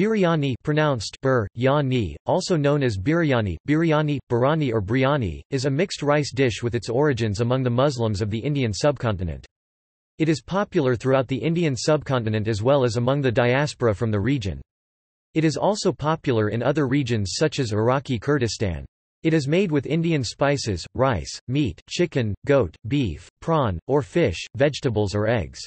Biryani, pronounced bir-ya-ni, also known as biryani, biryani, birani or biryani, is a mixed rice dish with its origins among the Muslims of the Indian subcontinent. It is popular throughout the Indian subcontinent as well as among the diaspora from the region. It is also popular in other regions such as Iraqi Kurdistan. It is made with Indian spices, rice, meat, chicken, goat, beef, prawn, or fish, vegetables or eggs.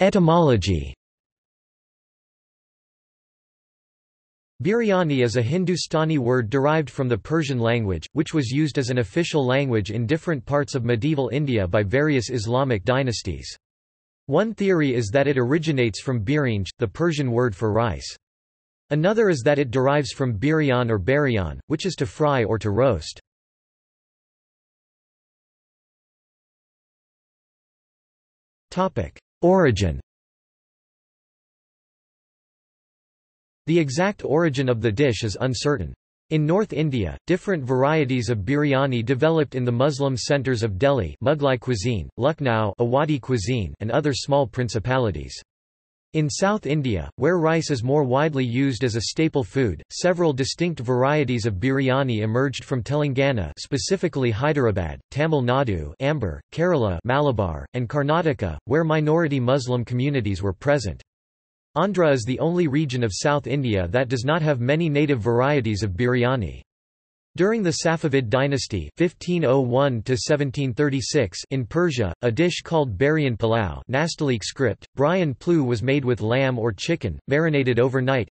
Etymology. Biryani is a Hindustani word derived from the Persian language, which was used as an official language in different parts of medieval India by various Islamic dynasties. One theory is that it originates from birinj, the Persian word for rice. Another is that it derives from biryan or baryan, which is to fry or to roast. Origin. The exact origin of the dish is uncertain. In North India, different varieties of biryani developed in the Muslim centres of Delhi, Mughlai cuisine, Lucknow, Awadhi cuisine, and other small principalities. In South India, where rice is more widely used as a staple food, several distinct varieties of biryani emerged from Telangana, specifically Hyderabad, Tamil Nadu, Amber, Kerala, Malabar, and Karnataka, where minority Muslim communities were present. Andhra is the only region of South India that does not have many native varieties of biryani. During the Safavid dynasty (1501–1736) in Persia, a dish called Baryan Palau (Nastaliq script, Bryan Plu) was made with lamb or chicken, marinated overnight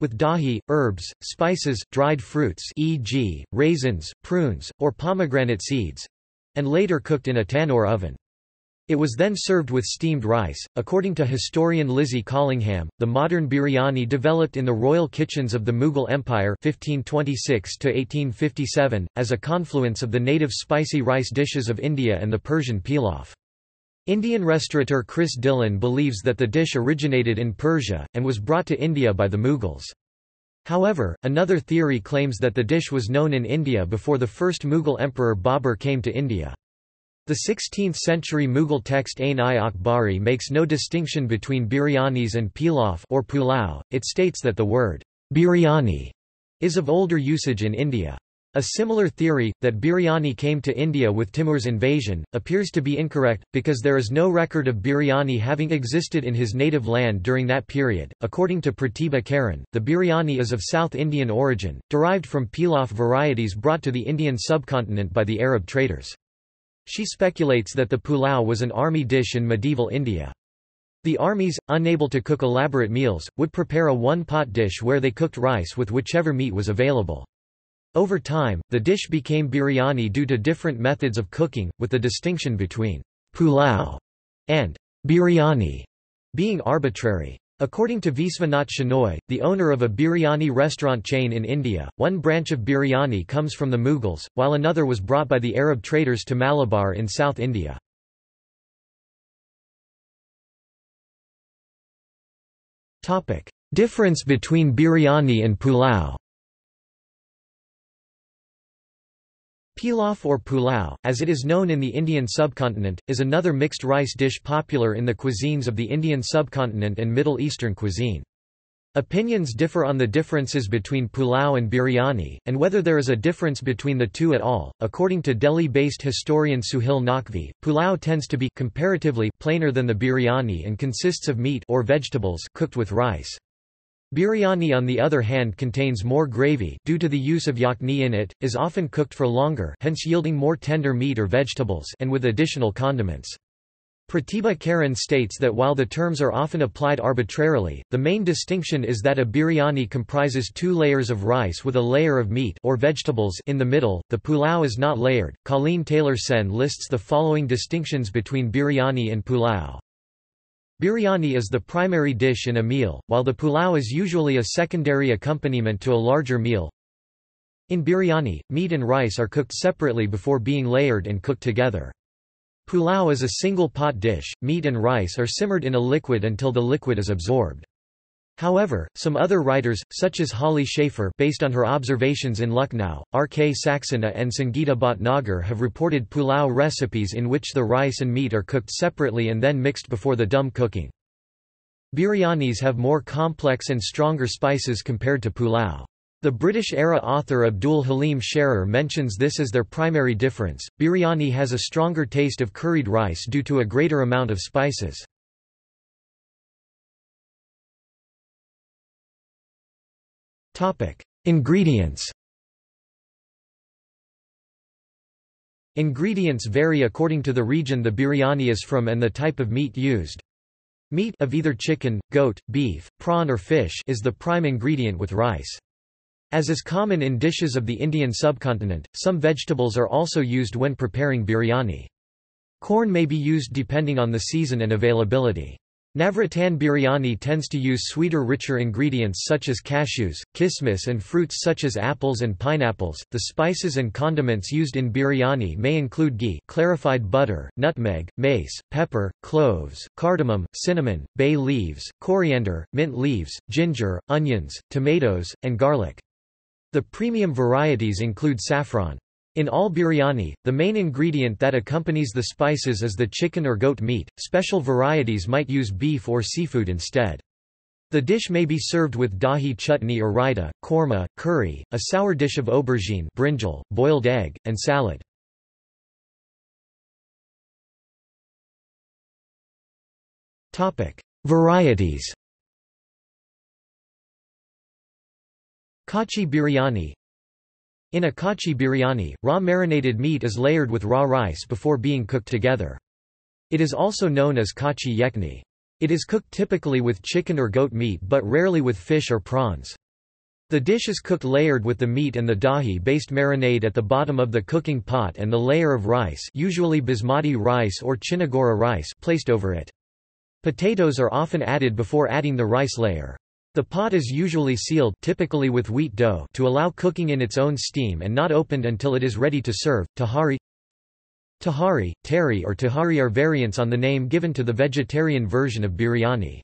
with dahi, herbs, spices, dried fruits e.g., raisins, prunes, or pomegranate seeds—and later cooked in a tandoor oven. It was then served with steamed rice. According to historian Lizzie Collingham, the modern biryani developed in the royal kitchens of the Mughal Empire (1526–1857) as a confluence of the native spicy rice dishes of India and the Persian pilaf. Indian restaurateur Chris Dillon believes that the dish originated in Persia and was brought to India by the Mughals. However, another theory claims that the dish was known in India before the first Mughal emperor Babur came to India. The 16th-century Mughal text Ain-i-Akbari makes no distinction between biryanis and pilaf or pulao. It states that the word biryani is of older usage in India. A similar theory, that biryani came to India with Timur's invasion, appears to be incorrect, because there is no record of biryani having existed in his native land during that period. According to Pratibha Karan, the biryani is of South Indian origin, derived from pilaf varieties brought to the Indian subcontinent by the Arab traders. She speculates that the pulao was an army dish in medieval India. The armies, unable to cook elaborate meals, would prepare a one-pot dish where they cooked rice with whichever meat was available. Over time, the dish became biryani due to different methods of cooking, with the distinction between pulao and biryani being arbitrary. According to Visvanath Shenoy, the owner of a biryani restaurant chain in India, one branch of biryani comes from the Mughals, while another was brought by the Arab traders to Malabar in South India. Difference between biryani and pulao. Pilaf or pulao, as it is known in the Indian subcontinent, is another mixed rice dish popular in the cuisines of the Indian subcontinent and Middle Eastern cuisine. Opinions differ on the differences between pulao and biryani, and whether there is a difference between the two at all. According to Delhi-based historian Suhail Naqvi, pulao tends to be comparatively plainer than the biryani and consists of meat or vegetables cooked with rice. Biryani, on the other hand, contains more gravy due to the use of yakni in it, is often cooked for longer, hence yielding more tender meat or vegetables, and with additional condiments. Pratibha Karan states that while the terms are often applied arbitrarily, the main distinction is that a biryani comprises two layers of rice with a layer of meat or vegetables in the middle. The pulao is not layered. Colleen Taylor Sen lists the following distinctions between biryani and pulao. Biryani is the primary dish in a meal, while the pulao is usually a secondary accompaniment to a larger meal. In biryani, meat and rice are cooked separately before being layered and cooked together. Pulao is a single pot dish. Meat and rice are simmered in a liquid until the liquid is absorbed. However, some other writers, such as Holly Schaefer based on her observations in Lucknow, R. K. Saxena and Sangita Bhatnagar have reported pulao recipes in which the rice and meat are cooked separately and then mixed before the dum cooking. Biryanis have more complex and stronger spices compared to pulao. The British-era author Abdul Halim Sherer mentions this as their primary difference. Biryani has a stronger taste of curried rice due to a greater amount of spices. Topic: Ingredients. Ingredients vary according to the region the biryani is from and the type of meat used. Meat of either chicken, goat, beef, prawn or fish is the prime ingredient with rice. As is common in dishes of the Indian subcontinent, some vegetables are also used when preparing biryani. Corn may be used depending on the season and availability. Navratan biryani tends to use sweeter, richer ingredients such as cashews, kismis, and fruits such as apples and pineapples. The spices and condiments used in biryani may include ghee, clarified butter, nutmeg, mace, pepper, cloves, cardamom, cinnamon, bay leaves, coriander, mint leaves, ginger, onions, tomatoes, and garlic. The premium varieties include saffron. In all biryani, the main ingredient that accompanies the spices is the chicken or goat meat. Special varieties might use beef or seafood instead. The dish may be served with dahi chutney or raita, korma, curry, a sour dish of aubergine, brinjal, boiled egg, and salad. Topic: Varieties. Kachi biryani. In a kachi biryani, raw marinated meat is layered with raw rice before being cooked together. It is also known as kachi yekni. It is cooked typically with chicken or goat meat but rarely with fish or prawns. The dish is cooked layered with the meat and the dahi-based marinade at the bottom of the cooking pot and the layer of rice, usually basmati rice or Chinnagora rice, placed over it. Potatoes are often added before adding the rice layer. The pot is usually sealed, typically with wheat dough, to allow cooking in its own steam and not opened until it is ready to serve. Tahari. Tahari, tari or tahari are variants on the name given to the vegetarian version of biryani.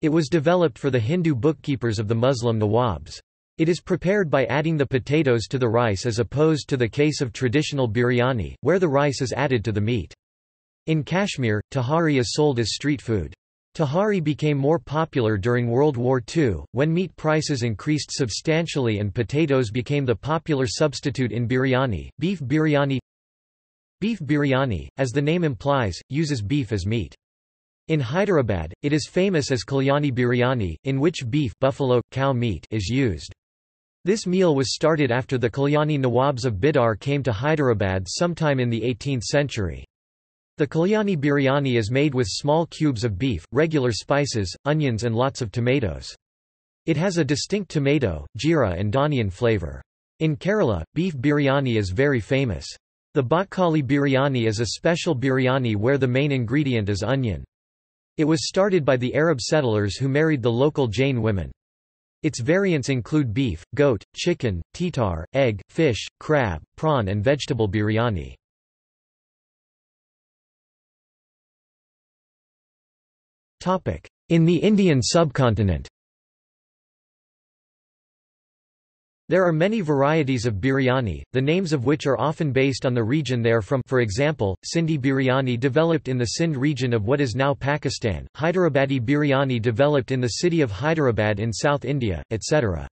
It was developed for the Hindu bookkeepers of the Muslim Nawabs. It is prepared by adding the potatoes to the rice as opposed to the case of traditional biryani, where the rice is added to the meat. In Kashmir, tahari is sold as street food. Tahari became more popular during World War II, when meat prices increased substantially and potatoes became the popular substitute in biryani. Beef biryani. Beef biryani, as the name implies, uses beef as meat. In Hyderabad, it is famous as Kalyani biryani, in which beef buffalo, cow meat is used. This meal was started after the Kalyani Nawabs of Bidar came to Hyderabad sometime in the 18th century. The Kalyani biryani is made with small cubes of beef, regular spices, onions and lots of tomatoes. It has a distinct tomato, jeera and dhaniyan flavor. In Kerala, beef biryani is very famous. The Bhatkali biryani is a special biryani where the main ingredient is onion. It was started by the Arab settlers who married the local Jain women. Its variants include beef, goat, chicken, tetar, egg, fish, crab, prawn and vegetable biryani. In the Indian subcontinent, there are many varieties of biryani, the names of which are often based on the region they are from. For example, Sindhi biryani developed in the Sindh region of what is now Pakistan, Hyderabadi biryani developed in the city of Hyderabad in South India, etc.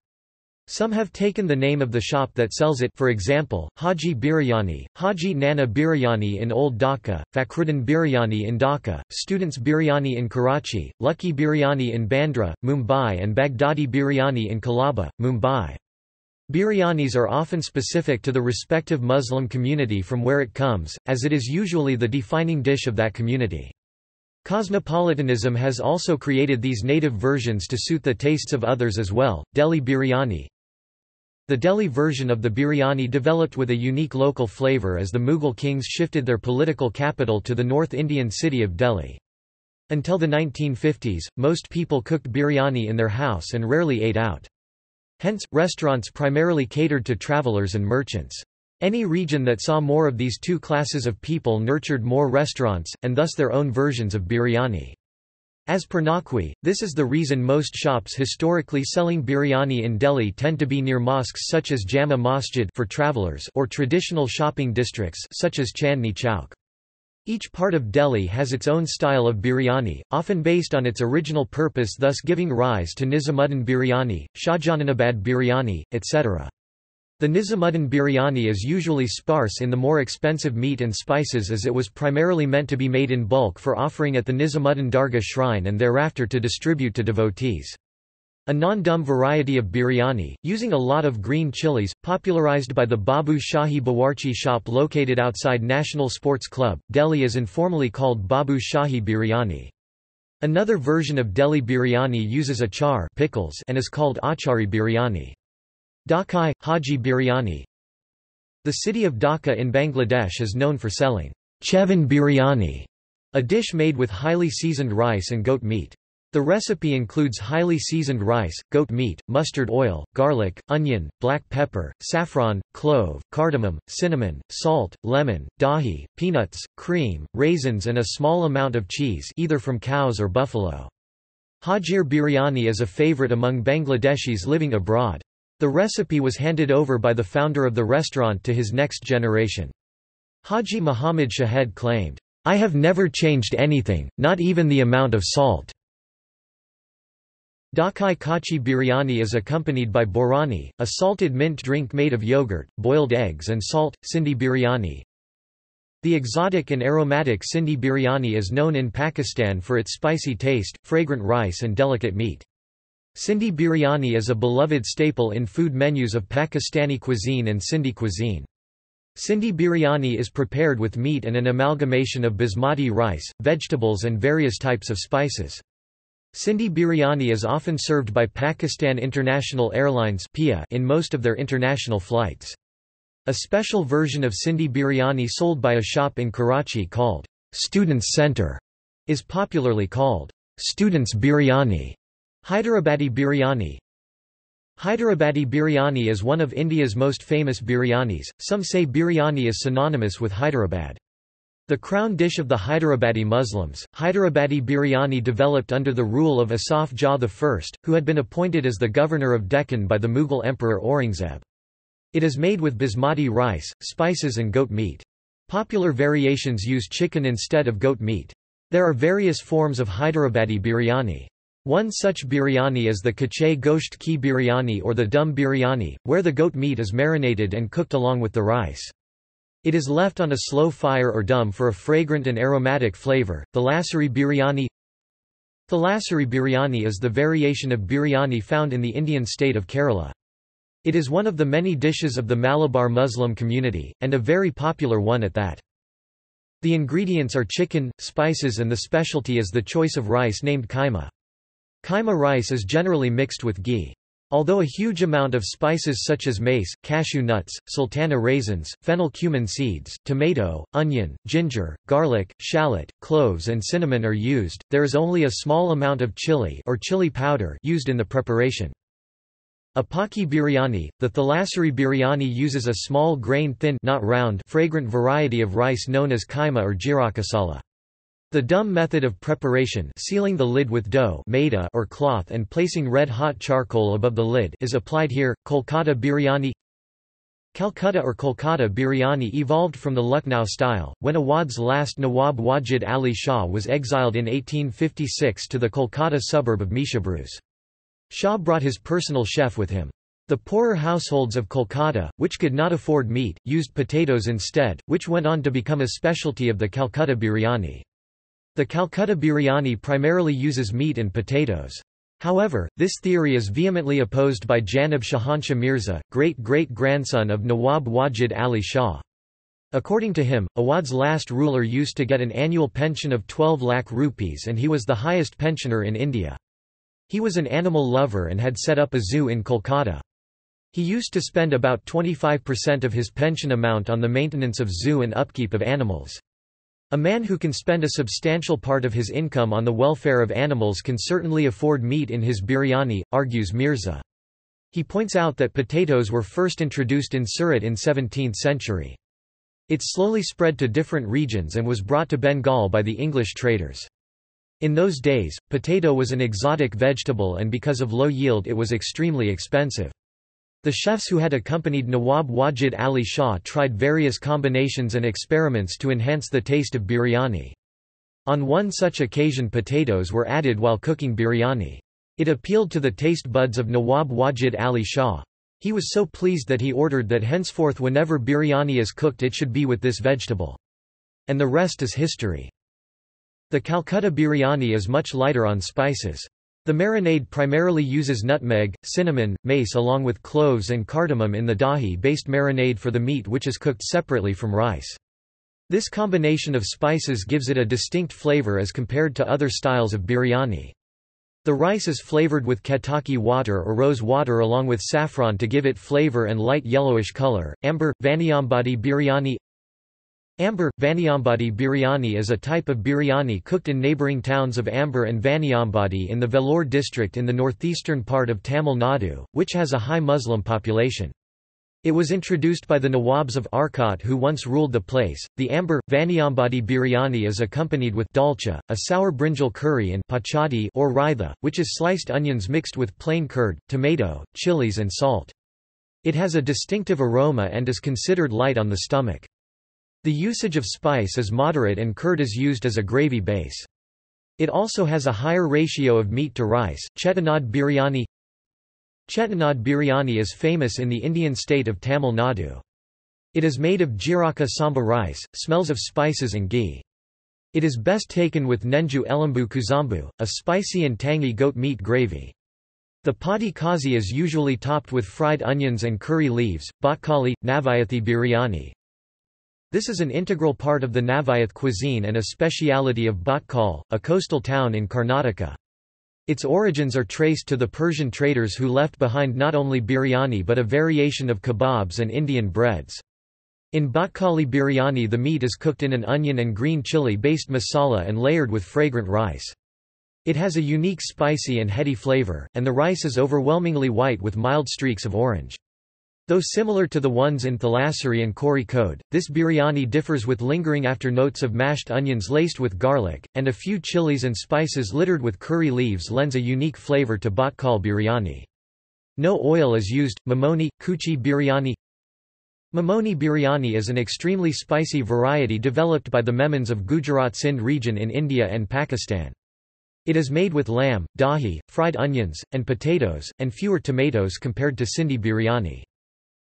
Some have taken the name of the shop that sells it, for example, Haji Biryani, Haji Nana Biryani in Old Dhaka, Fakhruddin Biryani in Dhaka, Students Biryani in Karachi, Lucky Biryani in Bandra, Mumbai and Baghdadi Biryani in Kalaba, Mumbai. Biryanis are often specific to the respective Muslim community from where it comes, as it is usually the defining dish of that community. Cosmopolitanism has also created these native versions to suit the tastes of others as well. Delhi Biryani. The Delhi version of the biryani developed with a unique local flavor as the Mughal kings shifted their political capital to the North Indian city of Delhi. Until the 1950s, most people cooked biryani in their house and rarely ate out. Hence, restaurants primarily catered to travelers and merchants. Any region that saw more of these two classes of people nurtured more restaurants, and thus their own versions of biryani. As per Naqvi, this is the reason most shops historically selling biryani in Delhi tend to be near mosques such as Jama Masjid for travelers or traditional shopping districts such as Chandni Chowk. Each part of Delhi has its own style of biryani, often based on its original purpose, thus giving rise to Nizamuddin biryani, Shahjahanabad biryani, etc. The Nizamuddin biryani is usually sparse in the more expensive meat and spices, as it was primarily meant to be made in bulk for offering at the Nizamuddin Dargah shrine and thereafter to distribute to devotees. A non-dum variety of biryani, using a lot of green chilies, popularized by the Babu Shahi Bawarchi shop located outside National Sports Club, Delhi, is informally called Babu Shahi biryani. Another version of Delhi biryani uses achar pickles and is called achari biryani. Dakai, Haji biryani. The city of Dhaka in Bangladesh is known for selling Chevan biryani, a dish made with highly seasoned rice and goat meat. The recipe includes highly seasoned rice, goat meat, mustard oil, garlic, onion, black pepper, saffron, clove, cardamom, cinnamon, salt, lemon, dahi, peanuts, cream, raisins and a small amount of cheese either from cows or buffalo. Hajir biryani is a favorite among Bangladeshis living abroad. The recipe was handed over by the founder of the restaurant to his next generation. Haji Muhammad Shahed claimed, "I have never changed anything, not even the amount of salt." Dakai Kachi biryani is accompanied by borani, a salted mint drink made of yogurt, boiled eggs and salt. Sindhi biryani. The exotic and aromatic Sindhi biryani is known in Pakistan for its spicy taste, fragrant rice and delicate meat. Sindhi biryani is a beloved staple in food menus of Pakistani cuisine and Sindhi cuisine. Sindhi biryani is prepared with meat and an amalgamation of basmati rice, vegetables and various types of spices. Sindhi biryani is often served by Pakistan International Airlines (PIA) in most of their international flights. A special version of Sindhi biryani sold by a shop in Karachi called Students Centre is popularly called Students Biryani. Hyderabadi biryani. Hyderabadi biryani is one of India's most famous biryanis. Some say biryani is synonymous with Hyderabad. The crown dish of the Hyderabadi Muslims, Hyderabadi biryani developed under the rule of Asaf Jah I, who had been appointed as the governor of Deccan by the Mughal emperor Aurangzeb. It is made with basmati rice, spices and goat meat. Popular variations use chicken instead of goat meat. There are various forms of Hyderabadi biryani. One such biryani is the kache gosht ki biryani or the dum biryani, where the goat meat is marinated and cooked along with the rice. It is left on a slow fire or dum for a fragrant and aromatic flavor. Thalassery biryani. Thalassery biryani is the variation of biryani found in the Indian state of Kerala. It is one of the many dishes of the Malabar Muslim community, and a very popular one at that. The ingredients are chicken, spices and the specialty is the choice of rice named keima. Keima rice is generally mixed with ghee. Although a huge amount of spices such as mace, cashew nuts, sultana raisins, fennel cumin seeds, tomato, onion, ginger, garlic, shallot, cloves and cinnamon are used, there is only a small amount of chili or chili powder used in the preparation. Apaki biryani. The Thalassery biryani uses a small grain thin, not round, fragrant variety of rice known as keima or jirakasala. The dum method of preparation, sealing the lid with dough or cloth and placing red-hot charcoal above the lid, is applied here. Kolkata biryani. Calcutta or Kolkata biryani evolved from the Lucknow style, when Awadh's last Nawab Wajid Ali Shah was exiled in 1856 to the Kolkata suburb of Mishabruz. Shah brought his personal chef with him. The poorer households of Kolkata, which could not afford meat, used potatoes instead, which went on to become a specialty of the Calcutta biryani. The Calcutta biryani primarily uses meat and potatoes. However, this theory is vehemently opposed by Janab Shahanshah Mirza, great-great-grandson of Nawab Wajid Ali Shah. According to him, Awadh's last ruler used to get an annual pension of 12 lakh rupees and he was the highest pensioner in India. He was an animal lover and had set up a zoo in Kolkata. He used to spend about 25% of his pension amount on the maintenance of zoo and upkeep of animals. A man who can spend a substantial part of his income on the welfare of animals can certainly afford meat in his biryani, argues Mirza. He points out that potatoes were first introduced in Surat in 17th century. It slowly spread to different regions and was brought to Bengal by the English traders. In those days, potato was an exotic vegetable and because of low yield it was extremely expensive. The chefs who had accompanied Nawab Wajid Ali Shah tried various combinations and experiments to enhance the taste of biryani. On one such occasion potatoes were added while cooking biryani. It appealed to the taste buds of Nawab Wajid Ali Shah. He was so pleased that he ordered that henceforth whenever biryani is cooked it should be with this vegetable. And the rest is history. The Calcutta biryani is much lighter on spices. The marinade primarily uses nutmeg, cinnamon, mace along with cloves and cardamom in the dahi-based marinade for the meat which is cooked separately from rice. This combination of spices gives it a distinct flavor as compared to other styles of biryani. The rice is flavored with ketaki water or rose water along with saffron to give it flavor and light yellowish color. Amber, Vaniambadi biryani. Amber, Vaniambadi biryani is a type of biryani cooked in neighbouring towns of Amber and Vaniambadi in the Vellore district in the northeastern part of Tamil Nadu, which has a high Muslim population. It was introduced by the Nawabs of Arcot who once ruled the place. The Amber, Vaniambadi biryani is accompanied with dalcha, a sour brinjal curry and pachadi or raitha, which is sliced onions mixed with plain curd, tomato, chilies and salt. It has a distinctive aroma and is considered light on the stomach. The usage of spice is moderate and curd is used as a gravy base. It also has a higher ratio of meat to rice. Chettinad biryani. Chettinad biryani is famous in the Indian state of Tamil Nadu. It is made of jeeraka samba rice, smells of spices and ghee. It is best taken with Nenju Elambu Kuzambu, a spicy and tangy goat meat gravy. The padi kazi is usually topped with fried onions and curry leaves. Bhatkali, Navayathi biryani. This is an integral part of the Navayath cuisine and a speciality of Bhatkal, a coastal town in Karnataka. Its origins are traced to the Persian traders who left behind not only biryani but a variation of kebabs and Indian breads. In Bhatkali biryani the meat is cooked in an onion and green chili-based masala and layered with fragrant rice. It has a unique spicy and heady flavor, and the rice is overwhelmingly white with mild streaks of orange. Though similar to the ones in Thalassery and Kozhikode, this biryani differs with lingering after notes of mashed onions laced with garlic, and a few chilies and spices littered with curry leaves lends a unique flavor to Bhatkal biryani. No oil is used. Mamoni, Kuchi biryani. Mamoni biryani is an extremely spicy variety developed by the Memons of Gujarat Sindh region in India and Pakistan. It is made with lamb, dahi, fried onions, and potatoes, and fewer tomatoes compared to Sindhi biryani.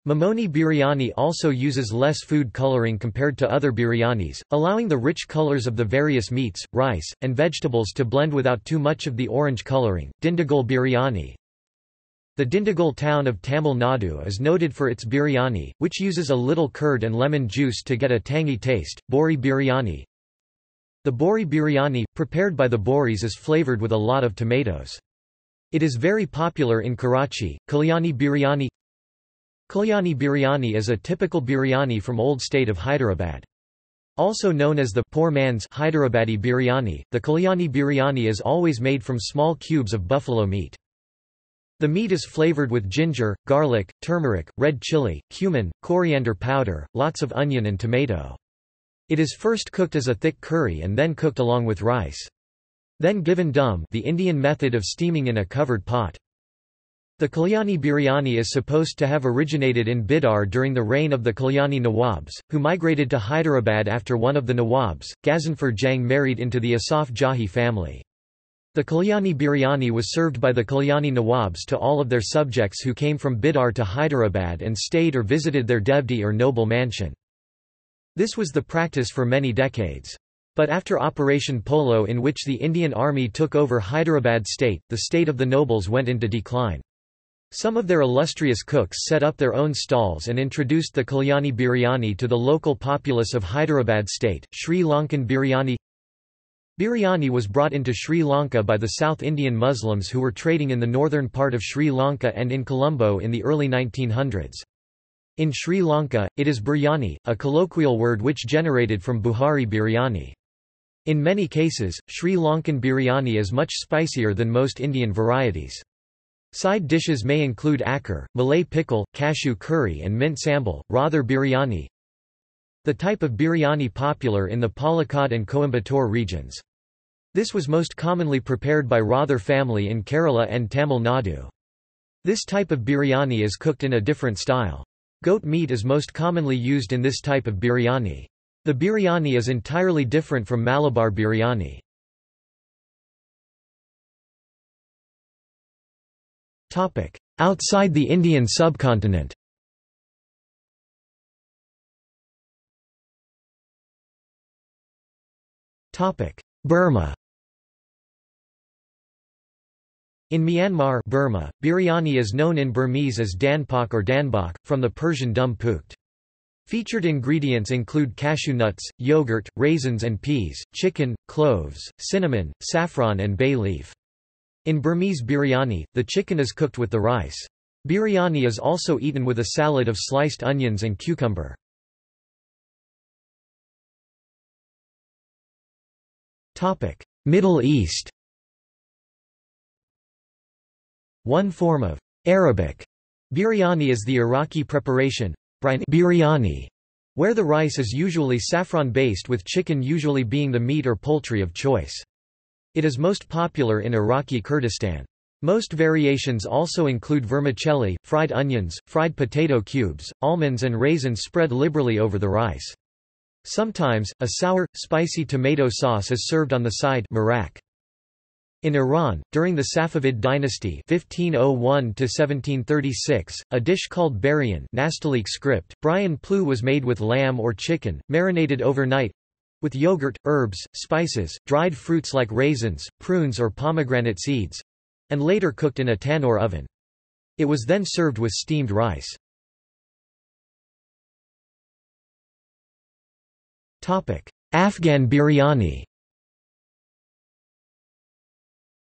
Mamoni biryani also uses less food coloring compared to other biryanis, allowing the rich colors of the various meats, rice, and vegetables to blend without too much of the orange coloring. Dindigul biryani. The Dindigul town of Tamil Nadu is noted for its biryani, which uses a little curd and lemon juice to get a tangy taste. Bori biryani. The Bori biryani, prepared by the Boris, is flavored with a lot of tomatoes. It is very popular in Karachi. Kalyani biryani. Kalyani biryani is a typical biryani from old state of Hyderabad. Also known as the poor man's Hyderabadi biryani, the Kalyani biryani is always made from small cubes of buffalo meat. The meat is flavored with ginger, garlic, turmeric, red chili, cumin, coriander powder, lots of onion and tomato. It is first cooked as a thick curry and then cooked along with rice. Then given dum, the Indian method of steaming in a covered pot. The Kalyani biryani is supposed to have originated in Bidar during the reign of the Kalyani Nawabs, who migrated to Hyderabad after one of the Nawabs, Ghazanfar Jang, married into the Asaf Jah I family. The Kalyani biryani was served by the Kalyani Nawabs to all of their subjects who came from Bidar to Hyderabad and stayed or visited their devdi or noble mansion. This was the practice for many decades. But after Operation Polo, in which the Indian army took over Hyderabad state, the state of the nobles went into decline. Some of their illustrious cooks set up their own stalls and introduced the Kalyani biryani to the local populace of Hyderabad state. Sri Lankan biryani. Biryani was brought into Sri Lanka by the South Indian Muslims who were trading in the northern part of Sri Lanka and in Colombo in the early 1900s. In Sri Lanka, it is biryani, a colloquial word which generated from Bihari biryani. In many cases, Sri Lankan biryani is much spicier than most Indian varieties. Side dishes may include acar, Malay pickle, cashew curry and mint sambal. Rather biryani. The type of biryani popular in the Palakkad and Coimbatore regions. This was most commonly prepared by Rather family in Kerala and Tamil Nadu. This type of biryani is cooked in a different style. Goat meat is most commonly used in this type of biryani. The biryani is entirely different from Malabar biryani. Outside the Indian subcontinent. Burma. In Myanmar, Burma, biryani is known in Burmese as danpak or danbok, from the Persian dum pukt. Featured ingredients include cashew nuts, yogurt, raisins and peas, chicken, cloves, cinnamon, saffron and bay leaf. In Burmese biryani, the chicken is cooked with the rice. Biryani is also eaten with a salad of sliced onions and cucumber. Middle East. One form of Arabic biryani is the Iraqi preparation, biryani, where the rice is usually saffron-based with chicken usually being the meat or poultry of choice. It is most popular in Iraqi Kurdistan. Most variations also include vermicelli, fried onions, fried potato cubes, almonds and raisins spread liberally over the rice. Sometimes, a sour, spicy tomato sauce is served on the side. In Iran, during the Safavid dynasty (1501–1736), a dish called barian Nastaliq script, brian plu was made with lamb or chicken, marinated overnight with yogurt, herbs, spices, dried fruits like raisins, prunes or pomegranate seeds—and later cooked in a tandoor oven. It was then served with steamed rice. Afghan biryani.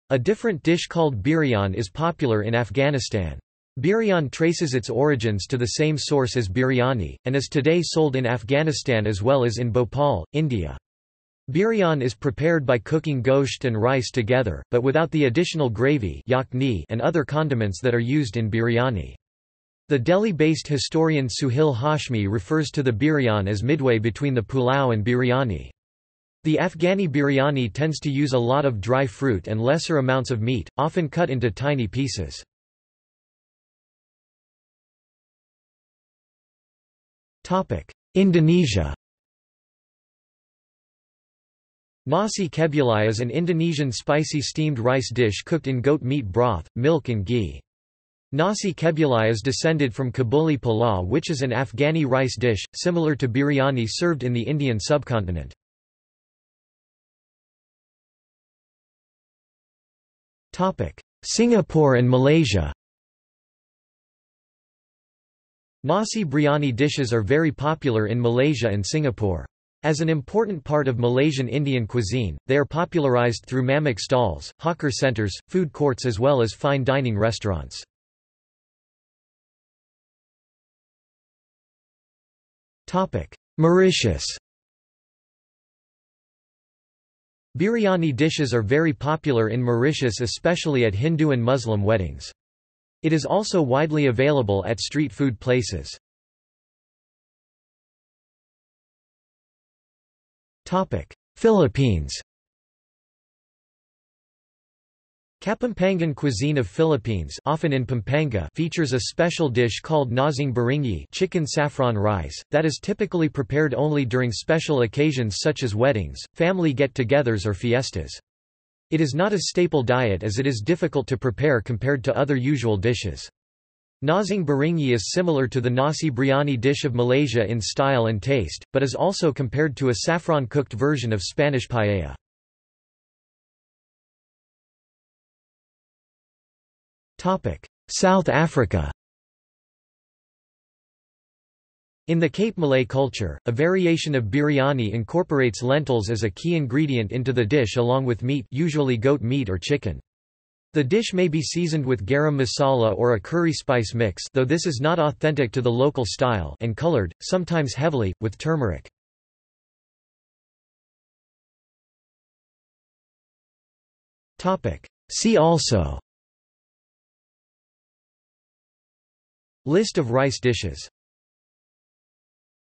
A different dish called biryan is popular in Afghanistan. Biryan traces its origins to the same source as biryani, and is today sold in Afghanistan as well as in Bhopal, India. Biryan is prepared by cooking gosht and rice together, but without the additional gravy and other condiments that are used in biryani. The Delhi-based historian Suhail Hashmi refers to the biryan as midway between the pulao and biryani. The Afghani biryani tends to use a lot of dry fruit and lesser amounts of meat, often cut into tiny pieces. Indonesia. Nasi kebuli is an Indonesian spicy steamed rice dish cooked in goat meat broth, milk and ghee. Nasi kebuli is descended from kabuli pulao, which is an Afghani rice dish, similar to biryani served in the Indian subcontinent. Singapore and Malaysia. Nasi biryani dishes are very popular in Malaysia and Singapore. As an important part of Malaysian Indian cuisine, they are popularized through mamak stalls, hawker centers, food courts as well as fine dining restaurants. Mauritius. Biryani dishes are very popular in Mauritius, especially at Hindu and Muslim weddings. It is also widely available at street food places. Philippines. Kapampangan cuisine of Philippines, often in Pampanga, features a special dish called nasing baringi, chicken saffron rice, that is typically prepared only during special occasions such as weddings, family get-togethers or fiestas. It is not a staple diet as it is difficult to prepare compared to other usual dishes. Nasing baringi is similar to the nasi biryani dish of Malaysia in style and taste, but is also compared to a saffron-cooked version of Spanish paella. South Africa. In the Cape Malay culture, a variation of biryani incorporates lentils as a key ingredient into the dish along with meat, usually goat meat or chicken. The dish may be seasoned with garam masala or a curry spice mix, though this is not authentic to the local style, and colored, sometimes heavily, with turmeric. See also: List of rice dishes.